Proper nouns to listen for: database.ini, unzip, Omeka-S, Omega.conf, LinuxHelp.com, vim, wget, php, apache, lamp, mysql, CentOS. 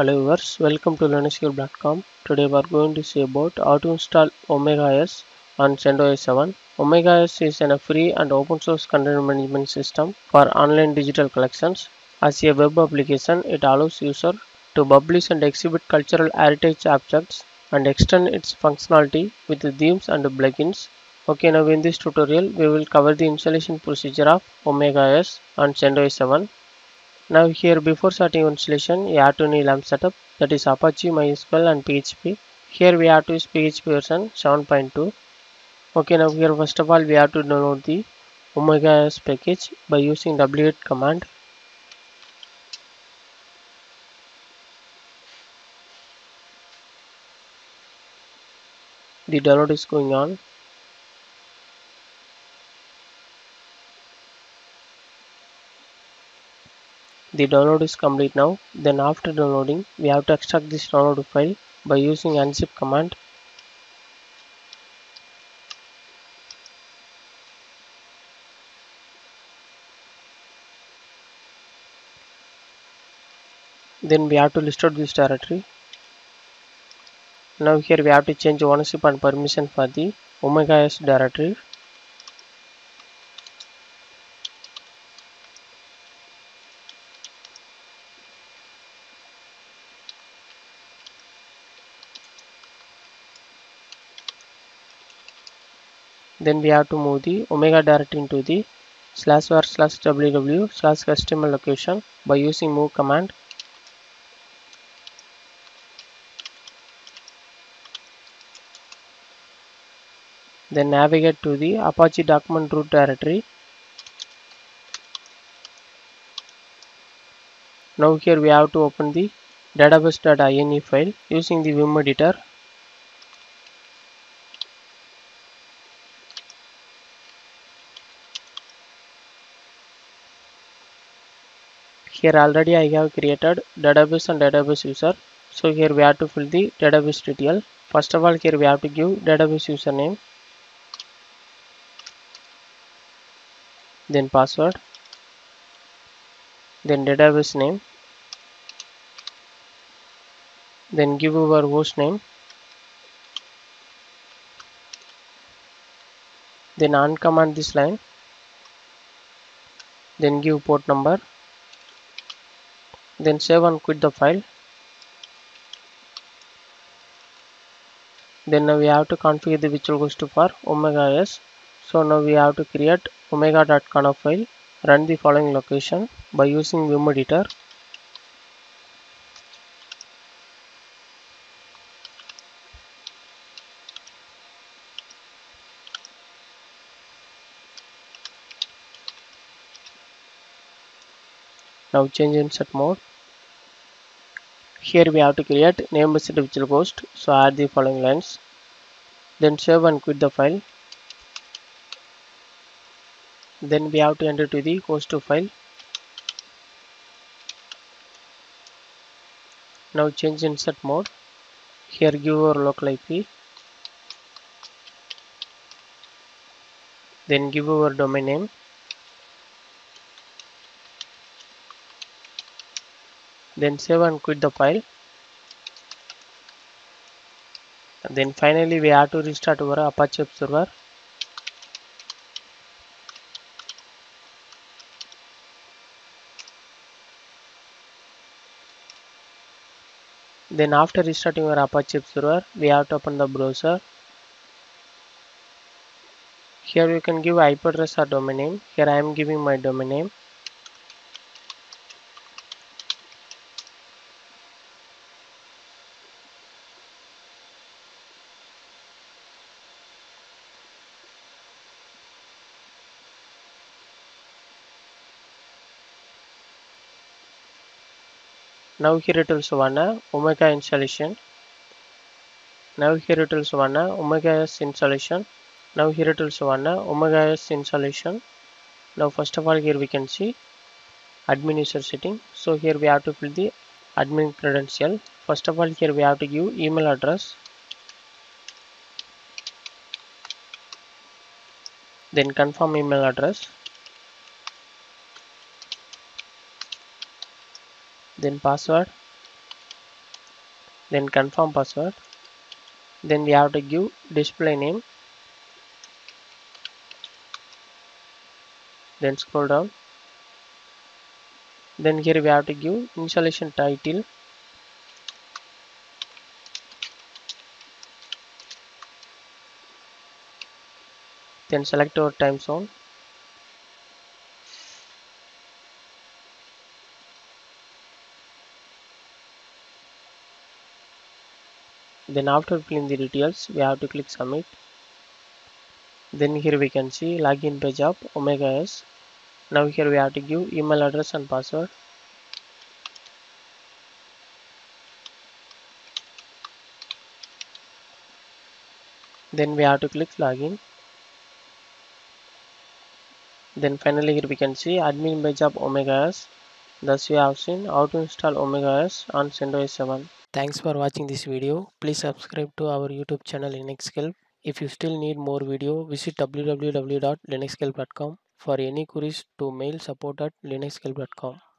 Hello viewers, welcome to LinuxHelp.com. Today we are going to see about how to install Omega.S on CentOS 7. Omega.S is a free and open source content management system for online digital collections. As a web application, it allows users to publish and exhibit cultural heritage objects and extend its functionality with themes and plugins. Okay, now in this tutorial, we will cover the installation procedure of Omega.S on CentOS 7. Now here, before starting installation, you have to need lamp setup, that is Apache, MySQL and PHP. Here we have to use PHP version 7.2. Okay, now here first of all we have to download the Omega.S package by using wget command. The download is going on. The download is complete now. Then after downloading, we have to extract this download file by using unzip command. Then we have to list out this directory. Now here we have to change ownership and permission for the Omega.S directory. Then we have to move the Omega directory into the /var/ww/HTML location by using move command. Then navigate to the Apache document root directory. Now here we have to open the database.ini file using the vim editor. Here already I have created database and database user. So here we have to fill the database detail. First of all, here we have to give database username, then password, then database name, then give our host name, then uncommand this line, then give port number, then save and quit the file. Then now we have to configure the virtual host for Omega.S. So now we have to create Omega.conf file, run the following location by using vim editor. Now change insert mode. Here we have to create name based virtual host, so add the following lines, then save and quit the file. Then we have to enter to the host file. Now change insert mode. Here give our local IP, then give our domain name, then save and quit the file. And then finally we have to restart our Apache server. Then after restarting our Apache server, we have to open the browser. Here you can give IP address or domain name. Here I am giving my domain name. Now here it will show an Omega installation. Now here it will show an Omega.S installation. Now here it will show an Omega.S installation. Now first of all, here we can see admin user setting. So here we have to fill the admin credential. First of all, here we have to give email address, then confirm email address, then password, then confirm password, then we have to give display name, then scroll down, then here we have to give installation title, then select our time zone, then after filling the details we have to click submit. Then here we can see login page of Omeka-S. Now here we have to give email address and password. Then we have to click login. Then finally here we can see admin page of Omeka-S. Thus we have seen how to install Omeka-S on CentOS 7. Thanks for watching this video. Please subscribe to our YouTube channel LinuxHelp. If you still need more video, visit www.linuxhelp.com. For any queries to mail support@linuxhelp.com.